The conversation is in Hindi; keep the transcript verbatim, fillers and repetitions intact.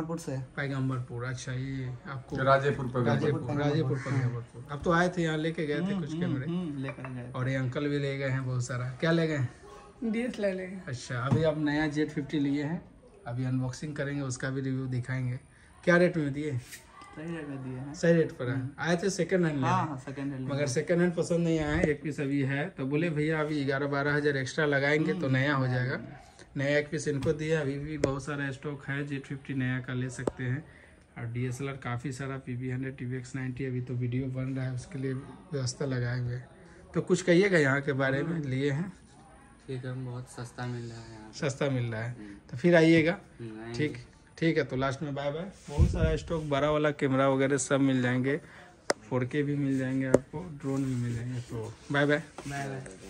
पैगम्बरपुर से। पैगम्बरपुर, अच्छा ये आपको राजेपुर पैगम्बरपुर, राजेपुर पैगम्बरपुर। आप तो आए थे यहाँ, लेके गए थे कुछ कैमरे लेकर गए, और ये अंकल भी ले गए हैं बहुत सारा। क्या ले गए? डीएसएलआर ले गए। अच्छा, अभी आप नया जेट फिफ्टी लिए हैं, अभी अनबॉक्सिंग करेंगे, उसका भी रिव्यू दिखाएंगे। क्या रेट में दिए? सही रेट में दिए हैं, सही रेट पर है। आए थे सेकंड हैंड, सेकंड हैंड, मगर सेकंड हैंड पसंद नहीं आया, एक पीस अभी है। तो बोले भैया अभी ग्यारह बारह हजार एक्स्ट्रा लगाएंगे तो नया हो जाएगा। नया एक पीस इनको दिया। अभी भी बहुत सारा स्टॉक है, जेट फिफ्टी नया का ले सकते हैं, और डीएसएलआर काफ़ी सारा, PV hundred T, X ninety, अभी तो वीडियो बन रहा है, उसके लिए व्यवस्था लगाए हुए। तो कुछ कहिएगा यहाँ के बारे में, लिए हैं? ठीक है, बहुत सस्ता मिल रहा है, सस्ता मिल रहा है, तो फिर आइएगा। ठीक ठीक है, तो लास्ट में बाय बाय। बहुत सारा स्टॉक, बड़ा वाला कैमरा वगैरह सब मिल जाएंगे, फोर के भी मिल जाएंगे आपको, ड्रोन भी मिल जाएंगे। तो बाय बाय, बाय बाय।